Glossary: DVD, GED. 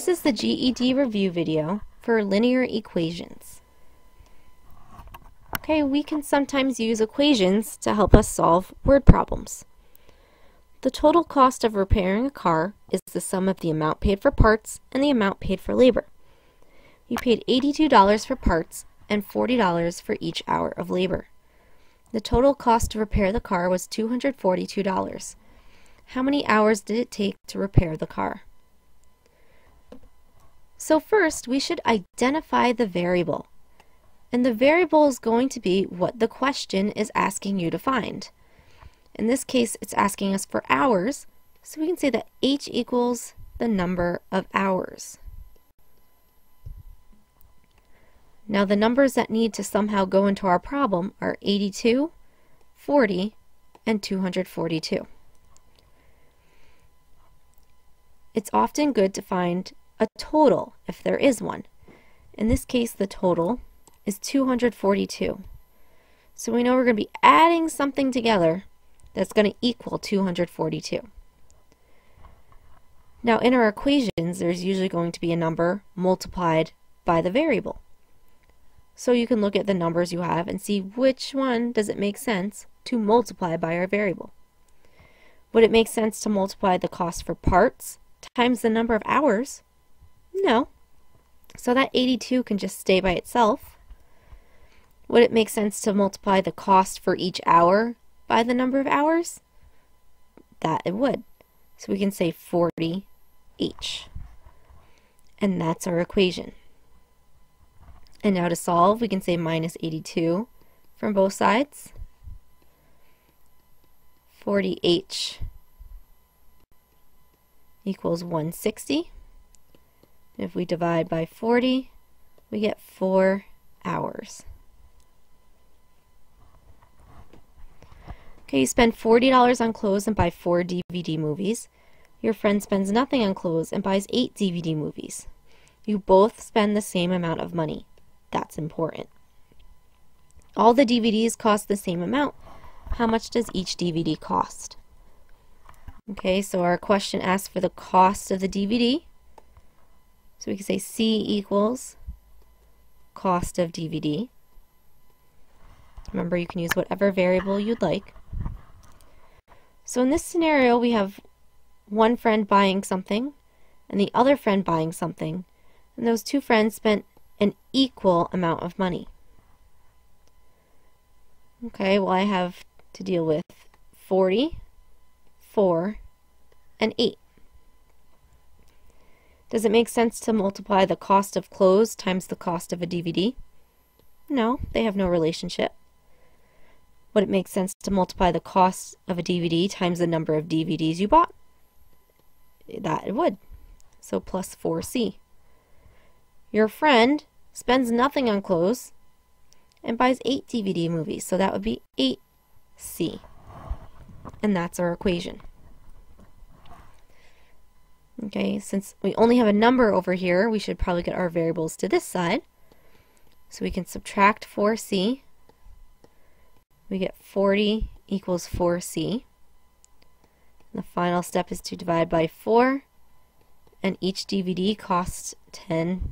This is the GED review video for linear equations. Okay, we can sometimes use equations to help us solve word problems. The total cost of repairing a car is the sum of the amount paid for parts and the amount paid for labor. You paid $82 for parts and $40 for each hour of labor. The total cost to repair the car was $242. How many hours did it take to repair the car? So first, we should identify the variable. And the variable is going to be what the question is asking you to find. In this case, it's asking us for hours, so we can say that H equals the number of hours. Now the numbers that need to somehow go into our problem are 82, 40, and 242. It's often good to find a total if there is one. In this case, the total is 242. So we know we're going to be adding something together that's going to equal 242. Now in our equations, there's usually going to be a number multiplied by the variable. So you can look at the numbers you have and see which one does it make sense to multiply by our variable. Would it make sense to multiply the cost for parts times the number of hours? No. So that 82 can just stay by itself. Would it make sense to multiply the cost for each hour by the number of hours? That it would. So we can say 40 each. And that's our equation. And now to solve, we can say minus 82 from both sides. 40H equals 160. If we divide by 40, we get 4 hours. Okay, you spend $40 on clothes and buy 4 DVD movies. Your friend spends nothing on clothes and buys 8 DVD movies. You both spend the same amount of money. That's important. All the DVDs cost the same amount. How much does each DVD cost? Okay, so our question asks for the cost of the DVD. So we can say C equals cost of DVD. Remember, you can use whatever variable you'd like. So in this scenario, we have one friend buying something and the other friend buying something. And those two friends spent an equal amount of money. Okay, well, I have to deal with 40, 4, and 8. Does it make sense to multiply the cost of clothes times the cost of a DVD? No, they have no relationship. Would it make sense to multiply the cost of a DVD times the number of DVDs you bought? That it would. So plus 4C. Your friend spends nothing on clothes and buys 8 DVD movies, so that would be 8C. And that's our equation. Okay, since we only have a number over here, we should probably get our variables to this side. So we can subtract 4C. We get 40 equals 4C. And the final step is to divide by 4, and each DVD costs $10.